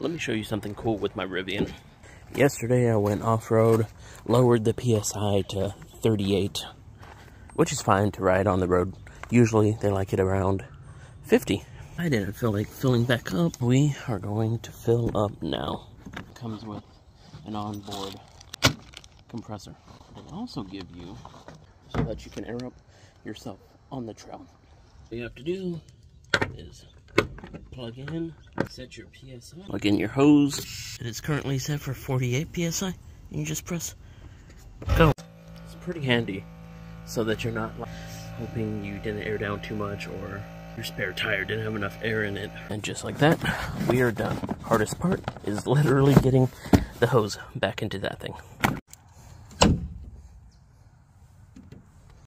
Let me show you something cool with my Rivian. Yesterday I went off-road, lowered the PSI to 38, which is fine to ride on the road. Usually they like it around 50. I didn't feel like filling back up. We are going to fill up now. It comes with an onboard compressor. They also give you so that you can air up yourself on the trail. What you have to do is plug in, set your PSI, plug in your hose. It is currently set for 48 PSI. You just press go. It's pretty handy so that you're not hoping you didn't air down too much or your spare tire didn't have enough air in it. And just like that, we are done. Hardest part is literally getting the hose back into that thing.